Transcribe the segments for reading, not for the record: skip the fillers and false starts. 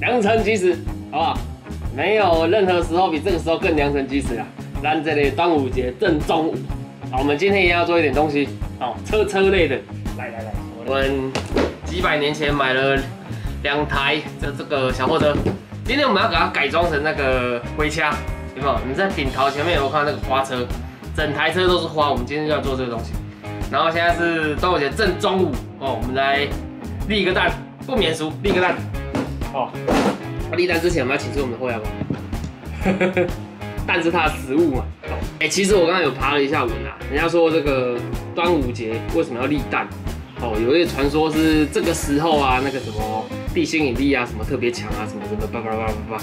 良辰吉时，好不好？没有任何时候比这个时候更良辰吉时啦。咱这里端午节正中午，好，我们今天也要做一点东西，哦，车类的。来，我们几百年前买了2台这个小货车，今天我们要给它改装成那个灰掐，有没有？你在顶桃前面有没有看到那个花车？整台车都是花，我们今天就要做这个东西。然后现在是端午节正中午哦，我们来立个蛋，不免俗，立个蛋。哦，立蛋之前我们要请出我们的会员工。蛋是它的食物嘛。哎，其实我刚刚有爬了一下文啊，人家说这个端午节为什么要立蛋？哦，有一个传说是这个时候啊，那个什么地心引力啊，什么特别强啊，什么叭。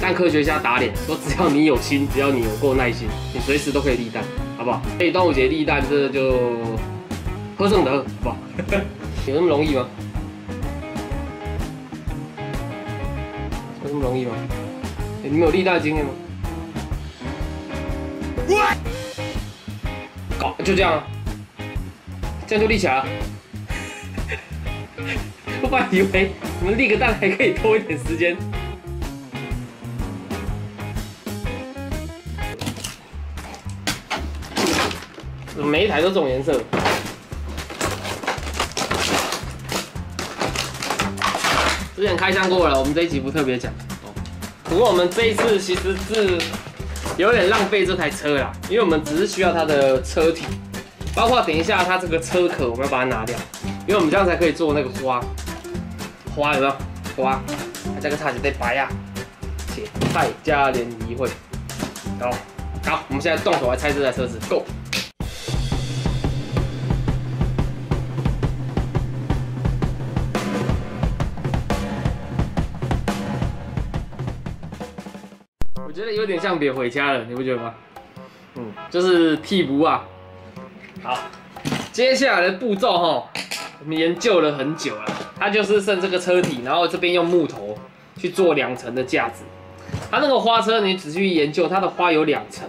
但科学家打脸说，只要你有心，只要你有够耐心，你随时都可以立蛋，好不好？所以端午节立蛋，这就喝剩的喝，好不好？有那么容易吗？有那么容易吗？欸、你们有立蛋经验吗？搞，就这样、啊，这样就立起来了。我本来以为我们立个蛋还可以拖一点时间。 每一台都这种颜色，之前开箱过了，我们这一集不特别讲。不过我们这一次其实是有点浪费这台车啦，因为我们只是需要它的车体，包括等一下它这个车壳我们要把它拿掉，因为我们这样才可以做那个花。花有没有？花，这个叉子得白呀，且再加联谊会。好，我们现在动手来拆这台车子 ，Go！ 我觉得有点像别回家了，你不觉得吗？嗯，就是替补啊。好，接下来的步骤哈，我们研究了很久了，它就是剩这个车体，然后这边用木头去做2层的架子。它那个花车，你仔细研究，它的花有2层，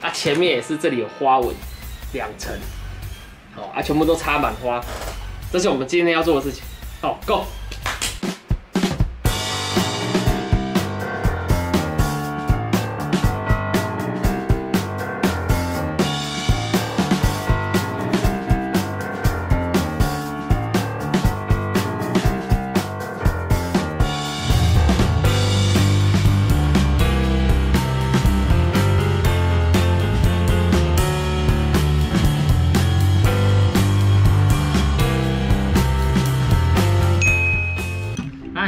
它前面也是这里有花纹，2层，哦，啊，全部都插满花，这是我们今天要做的事情。好 ，Go！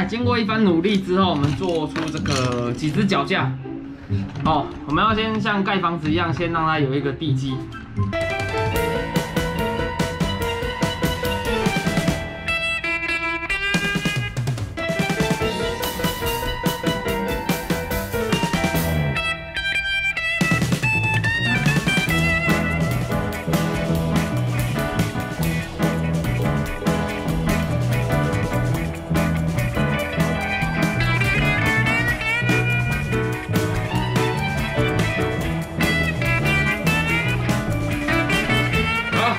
经过一番努力之后，我们做出这个几只脚架。哦，我们要先像盖房子一样，先让它有一个地基。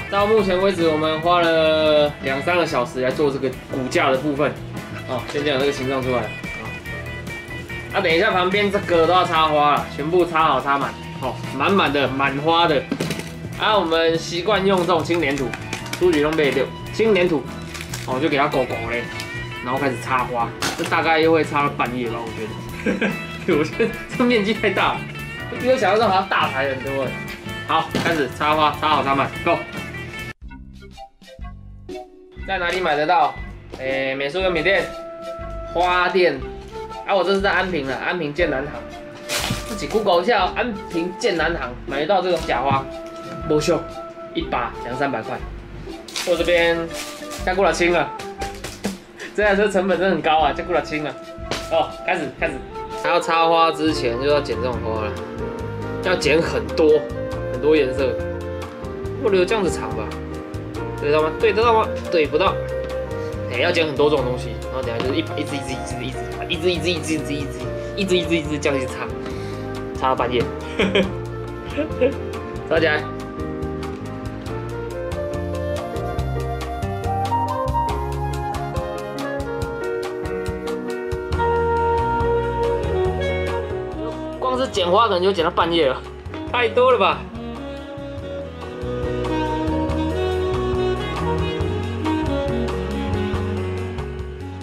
到目前为止，我们花了2-3个小时来做这个骨架的部分。哦，先讲这个形状出来了。啊，等一下旁边这个都要插花了，全部插好插满，哦，满满的满花的。啊，我们习惯用这种轻粘土，朱菊龙贝六轻粘土，哦，就给它勾嘞，然后开始插花。这大概又会插到半夜吧，我觉得。我觉得这面积太大了，比我想象中好像大台很多。好，开始插花，插好插满 ，Go。 在哪里买得到？诶、欸，美术用品店、花店。啊，我这是在安平了，安平剑南行。自己 Google 一下、哦，安平剑南行买得到这种假花，不秀，1把200-300块。我这边加过了清了，这台车成本真的很高啊，加过了清了。哦，开始。还要插花之前就要剪这种花了，要剪很多颜色。不留这样子长吧。 对得到吗？对得到吗？对不到。哎，要剪很多这种东西，然后等下就是一只这样去插，插到半夜，插起来。剪花可能就剪到半夜了，太多了吧？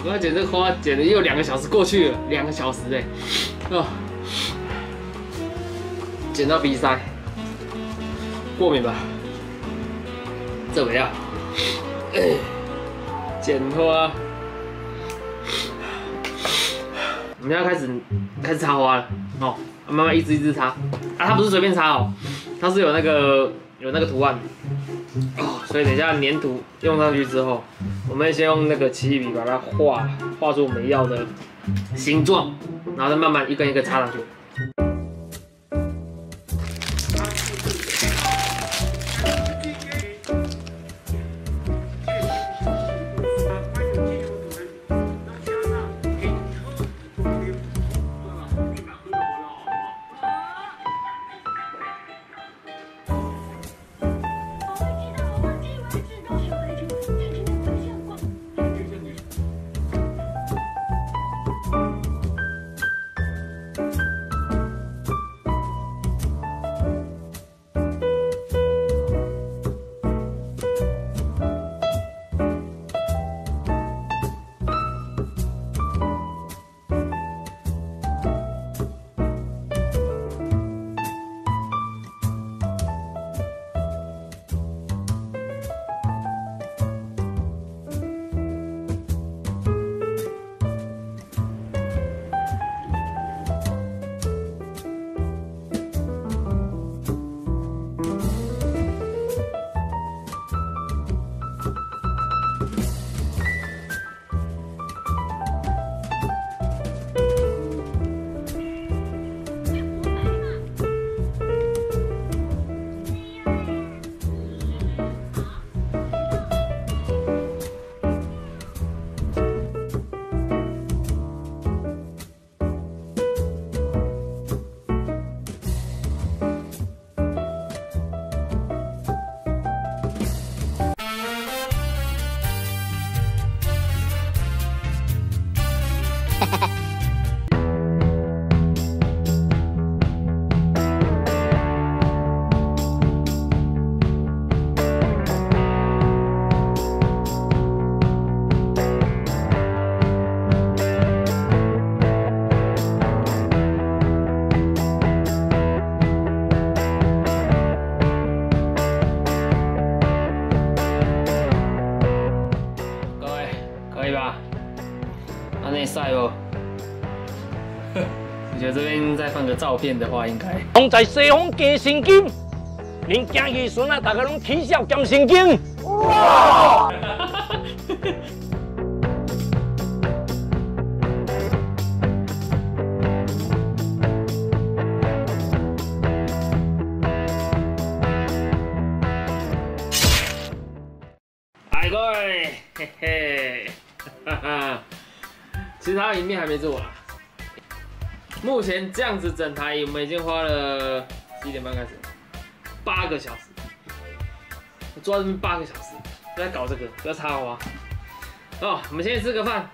我要剪这花，剪了又2个小时过去了，2个小时哎，啊，剪到鼻塞，过敏吧？怎么样？剪花。 我们要开始插花了哦，慢慢一只插啊，它不是随便插哦，它是有那个图案哦，所以等一下粘土用上去之后，我们先用那个奇异笔把它画出我们要的形状，然后再慢慢一根一根插上去。 我觉得这边再放个照片的话，应该。拢在西方加神经，恁囝儿孙啊，大家拢起笑兼神经。哇！哎各位，嘿嘿，哈哈，其实他的影片还没做完。 目前这样子整台我们已经花了7点半开始，8个小时，我坐在这边8个小时在搞这个，在插花。哦，我们先去吃个饭。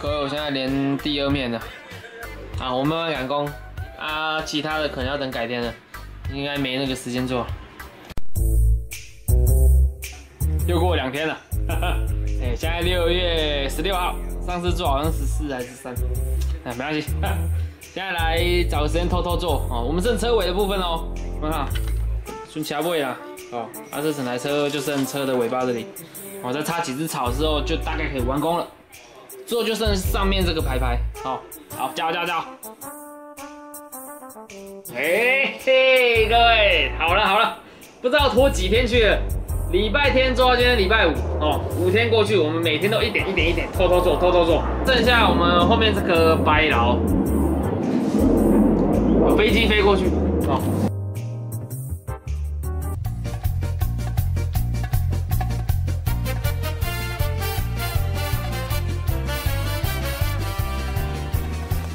各位，我现在连第2面了，啊，我慢慢赶工，啊，其他的可能要等改天了，应该没那个时间做。又过2天了，哈哈，哎，现在6月16号。 上次做好像14还是13，哎，没关系。现在来找个时间偷偷做哦。我们剩车尾的部分哦，看看，剩车尾啦，哦，啊，这整台车就剩车的尾巴这里，我再插几枝草之后就大概可以完工了。最后就剩上面这个牌牌，好，好，加油加油加油！哎嘿，各位，好了好了，不知道拖几天去了。 礼拜天做到今天礼拜五哦，5天过去，我们每天都一点偷偷做，剩下我们后面这颗白劳，有飞机飞过去哦。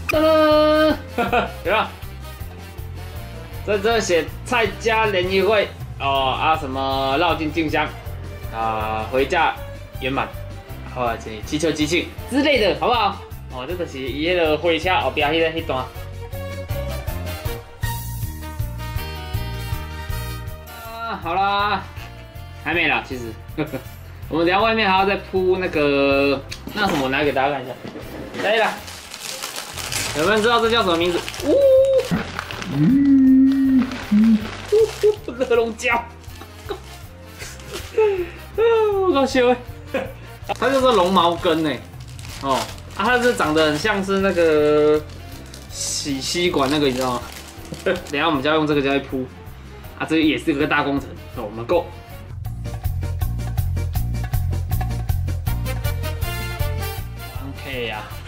噔噔，哈哈，有没有？在这写蔡家联谊会。 哦啊什么绕境进香啊回家圆满，或者祈求吉庆之类的，好不好？哦，这就是伊迄个火车后边迄段。好啦，还没啦，其实。我们等下外面还要再铺那个那什么，拿给大家看一下。来啦，有没有人知道这叫什么名字？热熔胶。我搞笑哎，它就是绒毛根哎，哦，啊，它是长得很像是那个洗吸管那个，你知道吗？等下我们就要用这个胶去铺，啊，这也是一个大工程，那我们 go。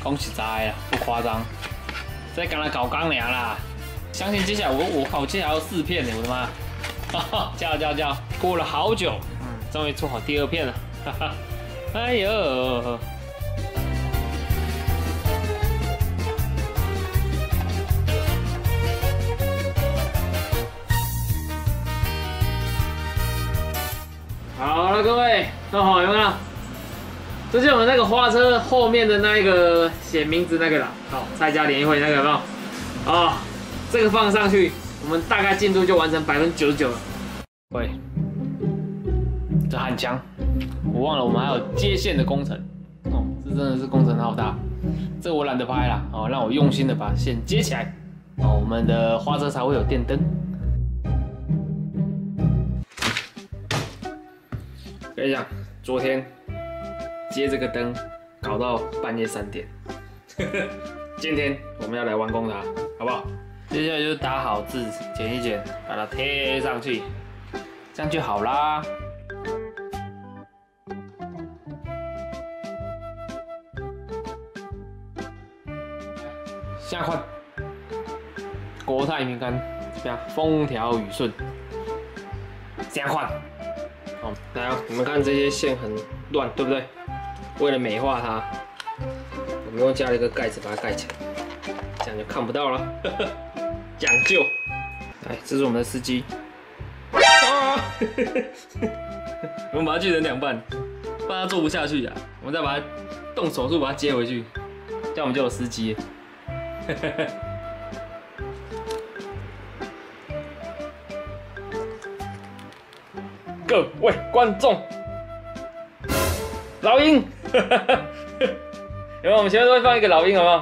讲实在啦，不夸张，在干那搞钢梁啦。相信接下来我靠，我接下来要4片呢，我的妈！叫，过了好久，终于做好第2片了，哈哈，哎呦！好了，各位，弄好有没有？ 这就是我们那个花车后面的那一个写名字那个啦，好，蔡家联谊会那个有没有？哦，这个放上去，我们大概进度就完成99%了。喂，这很强，我忘了我们还有接线的工程，哦，这真的是工程浩大，这我懒得拍啦，哦，让我用心的把线接起来，哦，我们的花车才会有电灯。跟你讲，昨天。 接这个灯，搞到半夜3点。今天我们要来完工它，好不好？接下来就是打好字，剪一剪，把它贴上去，这样就好啦。下款，国泰民安，这样风调雨顺。下款，好，来哦，你们看这些线很乱，对不对？ 为了美化它，我们又加了一个盖子把它盖起来，这样就看不到了。讲究，来，这是我们的司机。啊！我们把它锯成2半，不然它做不下去呀、啊。我们再把它动手术把它接回去，这样我们就有司机。各位观众。 老鹰，有没有？我们前面都会放一个老鹰，有没有？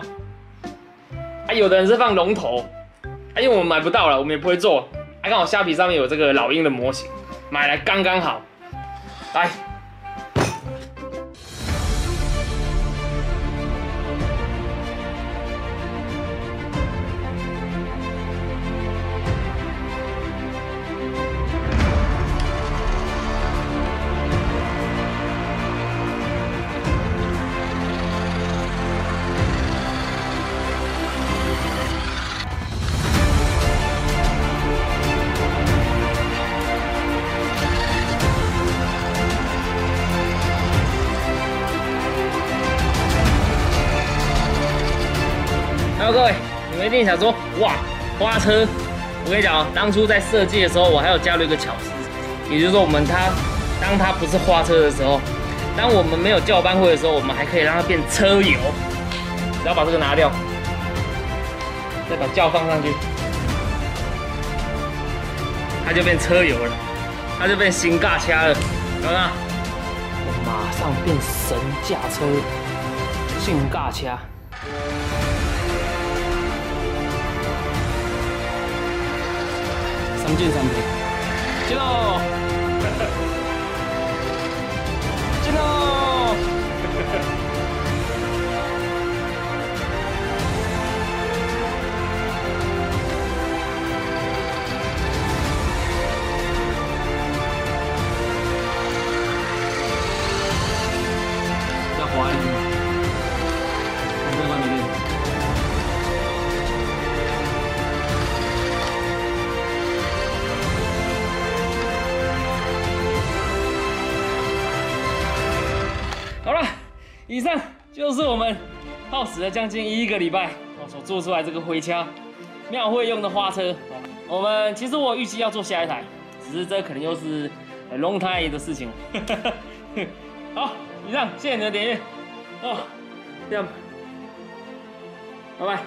啊，有的人是放龙头，啊，因为我们买不到了，我们也不会做。啊，刚好虾皮上面有这个老鹰的模型，买来刚刚好。来，各位，你们一定想说，哇，花车！我跟你讲哦，当初在设计的时候，我还有加入一个巧思，也就是说，当它不是花车的时候，当我们没有教班会的时候，我们还可以让它变车友。只要把这个拿掉，再把教放上去，它就变车友了，它就变新尬掐了，懂吗？我马上变神驾车，新尬掐。 3件3品，进喽！进喽！要滑一点。 以上就是我们耗时了将近1个礼拜哦所做出来这个灰枪庙会用的花车。我们其实我预期要做下一台，只是这可能又是long time的事情。好，以上谢谢你的点阅哦，这样，拜拜。